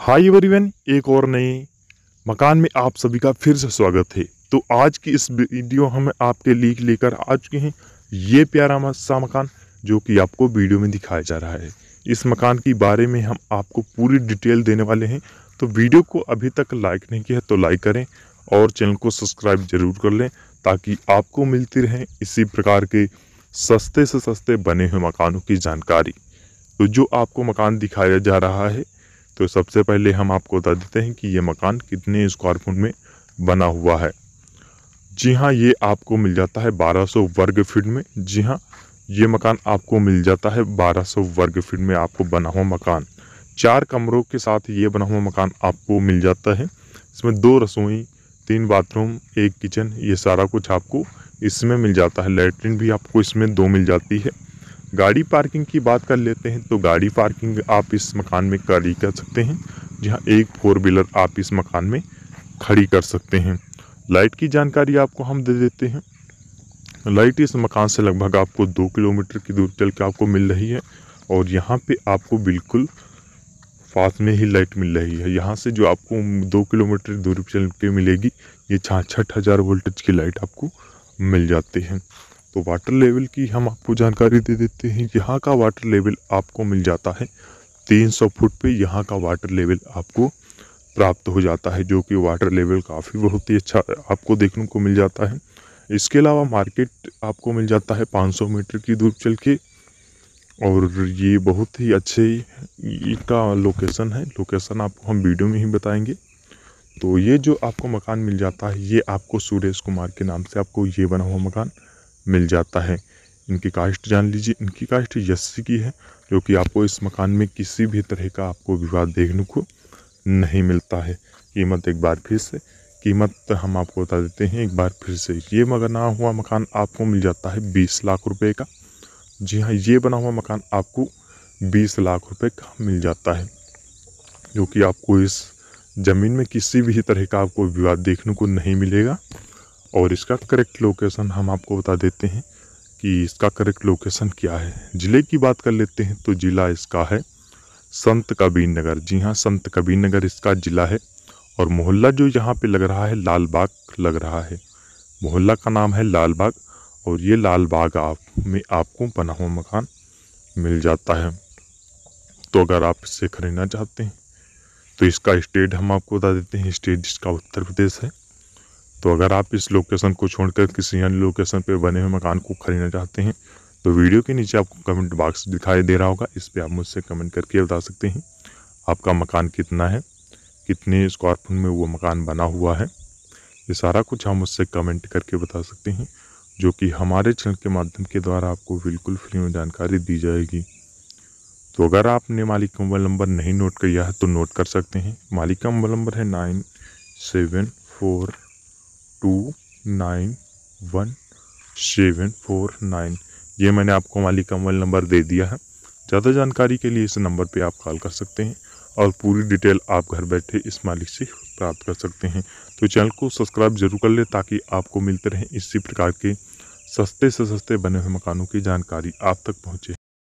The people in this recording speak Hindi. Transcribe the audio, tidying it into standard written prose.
हाय एवरीवन, एक और नए मकान में आप सभी का फिर से स्वागत है। तो आज की इस वीडियो हम आपके लिए लेकर आ चुके हैं ये प्यारा सा मकान जो कि आपको वीडियो में दिखाया जा रहा है। इस मकान के बारे में हम आपको पूरी डिटेल देने वाले हैं। तो वीडियो को अभी तक लाइक नहीं किया है तो लाइक करें और चैनल को सब्सक्राइब जरूर कर लें ताकि आपको मिलती रहें इसी प्रकार के सस्ते से सस्ते बने हुए मकानों की जानकारी। तो जो आपको मकान दिखाया जा रहा है तो सबसे पहले हम आपको बता देते हैं कि ये मकान कितने स्क्वायर फुट में बना हुआ है। जी हाँ, ये आपको मिल जाता है 1200 वर्ग फीट में। जी हाँ, ये मकान आपको मिल जाता है 1200 वर्ग फीट में आपको बना हुआ मकान। 4 कमरों के साथ ये बना हुआ मकान आपको मिल जाता है। इसमें 2 रसोई, 3 बाथरूम, 1 किचन, ये सारा कुछ आपको इसमें मिल जाता है। लैट्रिन भी आपको इसमें 2 मिल जाती है। गाड़ी पार्किंग की बात कर लेते हैं तो गाड़ी पार्किंग आप इस मकान में खड़ी कर सकते हैं, जहां एक 4 व्हीलर आप इस मकान में खड़ी कर सकते हैं। लाइट की जानकारी आपको हम दे देते हैं। लाइट इस मकान से लगभग आपको 2 किलोमीटर की दूरी चल के आपको मिल रही है और यहां पे आपको बिल्कुल पास में ही लाइट मिल रही है। यहाँ से जो आपको 2 किलोमीटर दूरी चल के मिलेगी ये 66,000 वोल्टेज की लाइट आपको मिल जाती है। तो वाटर लेवल की हम आपको जानकारी दे देते हैं। यहाँ का वाटर लेवल आपको मिल जाता है 300 फुट पे। यहाँ का वाटर लेवल आपको प्राप्त हो जाता है, जो कि वाटर लेवल काफ़ी बहुत ही अच्छा आपको देखने को मिल जाता है। इसके अलावा मार्केट आपको मिल जाता है 500 मीटर की दूर चल के और ये बहुत ही अच्छे इनका लोकेशन है। लोकेशन आपको हम वीडियो में ही बताएँगे। तो ये जो आपको मकान मिल जाता है ये आपको सुरेश कुमार के नाम से आपको ये बना हुआ मकान मिल जाता है। इनकी कास्ट जान लीजिए। इनकी कास्ट यस्सी की है, जो कि आपको इस मकान में किसी भी तरह का आपको विवाद देखने को नहीं मिलता है। कीमत एक बार फिर से कीमत हम आपको बता देते हैं एक बार फिर से। ये बना हुआ मकान आपको मिल जाता है 20 लाख रुपए का। जी हाँ, ये बना हुआ मकान आपको 20 लाख रुपए का मिल जाता है, जो कि आपको इस ज़मीन में किसी भी तरह का आपको विवाद देखने को नहीं मिलेगा। और इसका करेक्ट लोकेशन हम आपको बता देते हैं कि इसका करेक्ट लोकेशन क्या है। ज़िले की बात कर लेते हैं तो ज़िला इसका है संत कबीर नगर। जी हाँ, संत कबीर नगर इसका ज़िला है और मोहल्ला जो यहाँ पे लग रहा है लालबाग लग रहा है। मोहल्ला का नाम है लालबाग और ये लालबाग में आपको बना हुआ मकान मिल जाता है। तो अगर आप इसे खरीदना चाहते हैं तो इसका स्टेट हम आपको बता देते हैं। स्टेट जिसका उत्तर प्रदेश है। तो अगर आप इस लोकेशन को छोड़कर किसी अन्य लोकेशन पे बने हुए मकान को खरीदना चाहते हैं तो वीडियो के नीचे आपको कमेंट बॉक्स दिखाई दे रहा होगा, इस पे आप मुझसे कमेंट करके बता सकते हैं आपका मकान कितना है, कितने स्क्वायर फुट में वो मकान बना हुआ है। ये सारा कुछ हम मुझसे कमेंट करके बता सकते हैं, जो कि हमारे चैनल के माध्यम के द्वारा आपको बिल्कुल फ्री में जानकारी दी जाएगी। तो अगर आपने मालिक का मोबाइल नंबर नहीं नोट किया है तो नोट कर सकते हैं। मालिक का मोबाइल नंबर है 9742917449। ये मैंने आपको मालिक का मोबाइल नंबर दे दिया है। ज़्यादा जानकारी के लिए इस नंबर पे आप कॉल कर सकते हैं और पूरी डिटेल आप घर बैठे इस मालिक से प्राप्त कर सकते हैं। तो चैनल को सब्सक्राइब जरूर कर लें ताकि आपको मिलते रहें इसी प्रकार के सस्ते से सस्ते बने हुए मकानों की जानकारी आप तक पहुँचे।